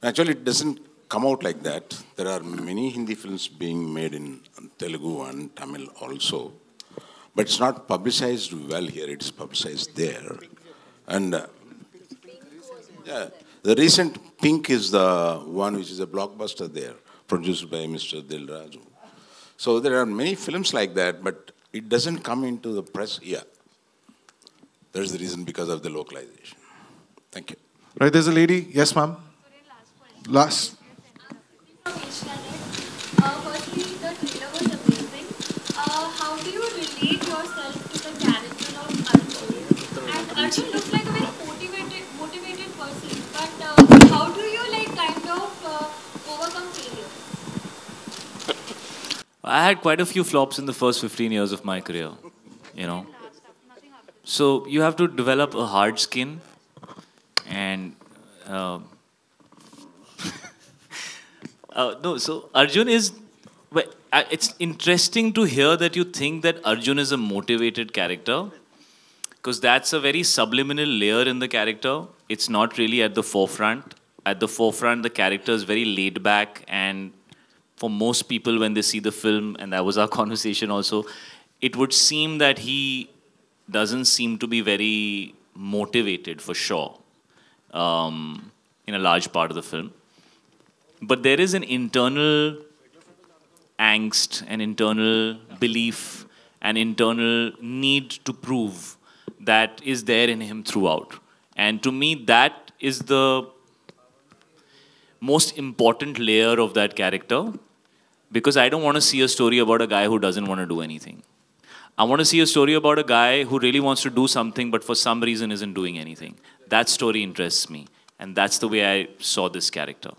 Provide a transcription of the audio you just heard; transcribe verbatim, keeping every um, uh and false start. Actually, it doesn't come out like that. There are many Hindi films being made in Telugu and Tamil also. But it's not publicized well here. It's publicized there. And uh, yeah, the recent Pink is the one which is a blockbuster there, produced by Mister Dilraju. So there are many films like that, but it doesn't come into the press here. There's the reason because of the localization. Thank you. Right, there's a lady. Yes, ma'am. Last. Firstly, the trailer was amazing. Uh, how do you relate yourself to the character of Arjun? And Arjun looks like a very motivated, motivated person. But uh, how do you like kind of uh, overcome failure? I had quite a few flops in the first fifteen years of my career. You know, so you have to develop a hard skin, and. Uh, Uh, no, so Arjun is, well, uh, it's interesting to hear that you think that Arjun is a motivated character, because that's a very subliminal layer in the character. It's not really at the forefront. At the forefront, the character is very laid back, and for most people when they see the film, and that was our conversation also, it would seem that he doesn't seem to be very motivated for sure um, in a large part of the film. But there is an internal angst, an internal belief, an internal need to prove that is there in him throughout. And to me, that is the most important layer of that character, because I don't want to see a story about a guy who doesn't want to do anything. I want to see a story about a guy who really wants to do something, but for some reason isn't doing anything. That story interests me, and that's the way I saw this character.